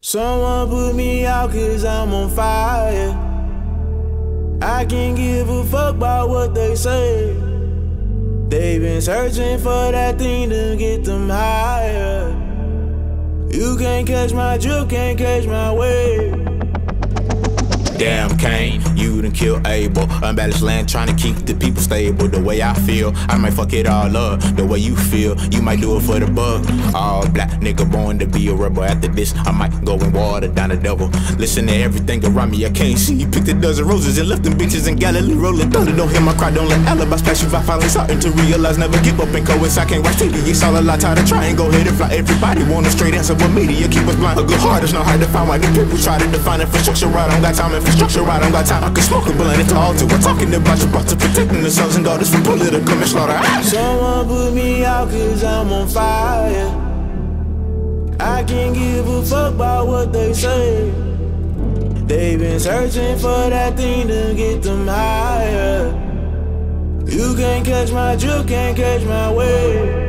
Someone put me out, cause I'm on fire. I can't give a fuck about what they say. They've been searching for that thing to get them higher. You can't catch my drip, can't catch my wave. Damn Cain, you done kill Abel. Unbalanced land trying to keep the people stable. The way I feel, I might fuck it all up. The way you feel, you might do it for the buck. All black nigga born to be a rebel. After this, I might go in water down the devil. Listen to everything around me, I can't see. You picked a dozen roses and left them bitches in Galilee. Rolling thunder, don't hear my cry, don't let alibis pass you by. Finally starting to realize, never give up and coincide. Can't watch TV, it's all a lot. Tired of trying, go ahead and fly. Everybody want a straight answer, but media keep us blind. A good heart is not hard to find. Why the people try to define infrastructure? I don't got time. Infrastructure, I don't got time. I can smoke a bullet into altar. We're talking about your brother protecting themselves and daughters from political and slaughter. Someone put me out, cause I'm on fire. I can't give a fuck about what they say. They've been searching for that thing to get them higher. You can't catch my drip, can't catch my wave.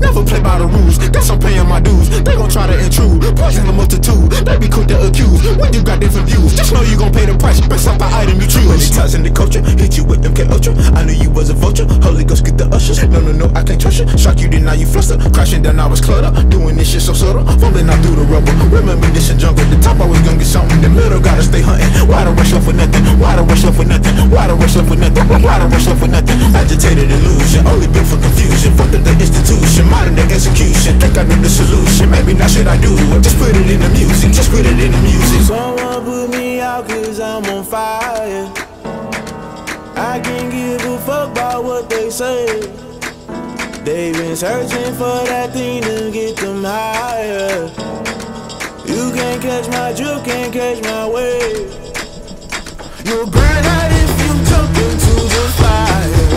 Never play by the rules, guess I'm paying my dues. They gon' try to intrude, poison the multitude. They be quick to accuse, when you got different views. Just know you gon' pay the price, based off the item you choose. Many times in the culture, hit you with MK Ultra. I knew you was a vulture, Holy Ghost get the ushers. No, I can't trust you, shock you, deny you fluster. Crashing down, I was clutter, doing this shit so subtle. Falling out through the rubber, remember this in jungle. The top always gon' get something, the middle gotta stay hunting. Why the rush left for nothing? Why the rush left for nothing? Why the rush left for nothing? Why the rush left for nothing? Agitated illusion, only built for confusion. Fucked up the institution, modern day execution. Think I knew the solution, maybe now should I do it? Just put it in the music, just put it in the music. Someone put me out, cause I'm on fire. I can't give a fuck about what they say. They've been searching for that thing to get them higher. You can't catch my drip, can't catch my wave. You'll burn out if you jump into the fire.